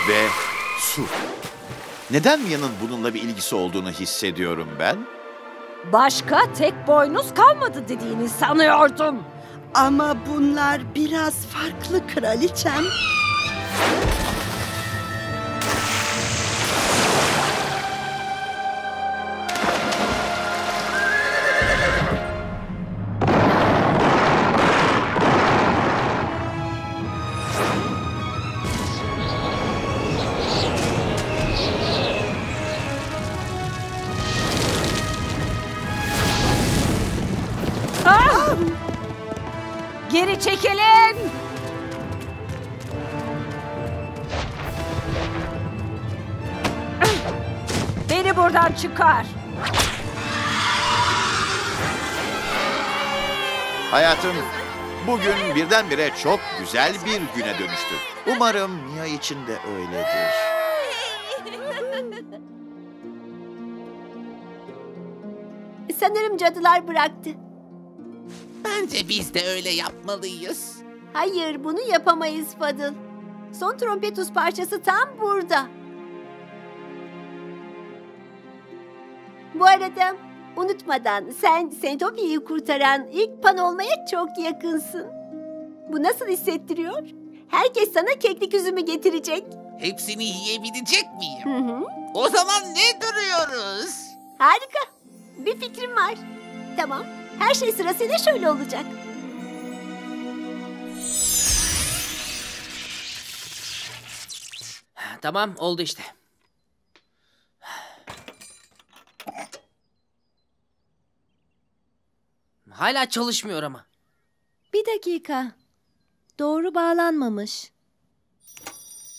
Ve su. Neden Mia'nın bununla bir ilgisi olduğunu hissediyorum ben? Başka tek boynuz kalmadı dediğini sanıyordum. Ama bunlar biraz farklı kraliçem. Geri çekilin. Beni buradan çıkar. Hayatım, bugün birdenbire çok güzel bir güne dönüştü. Umarım Mia için de öyledir. Sanırım cadılar bıraktı. Bence biz de öyle yapmalıyız. Hayır, bunu yapamayız Fadıl. Son trompetus parçası tam burada. Bu arada unutmadan sen Sentopia'yı kurtaran ilk pan olmaya çok yakınsın. Bu nasıl hissettiriyor? Herkes sana keklik üzümü getirecek. Hepsini yiyebilecek miyim? Hı hı. O zaman ne duruyoruz? Harika. Bir fikrim var. Tamam. Her şey sırasıyla şöyle olacak. Tamam, oldu işte. Hala çalışmıyor ama. Bir dakika. Doğru bağlanmamış.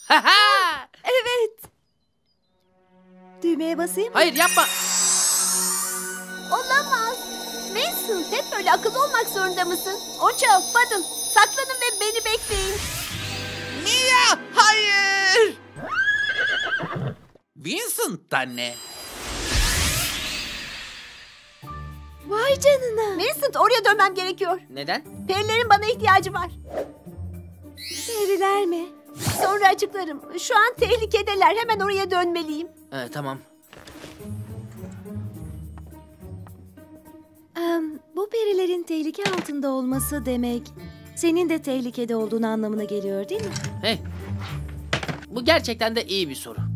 Haha! Evet. Düğmeye basayım mı? Hayır, yapma. Olamaz. Mason, hep böyle akıllı olmak zorunda mısın? Oça, Fadıl, saklanın ve beni bekleyin. Mia, hayır! Vincent anne. Vay canına. Vincent, oraya dönmem gerekiyor. Neden? Perilerin bana ihtiyacı var. Periler mi? Sonra açıklarım. Şu an tehlikedeler. Hemen oraya dönmeliyim. Ee, tamam. Um, bu perilerin tehlike altında olması demek senin de tehlikede olduğun anlamına geliyor değil mi? Hey, bu gerçekten de iyi bir soru.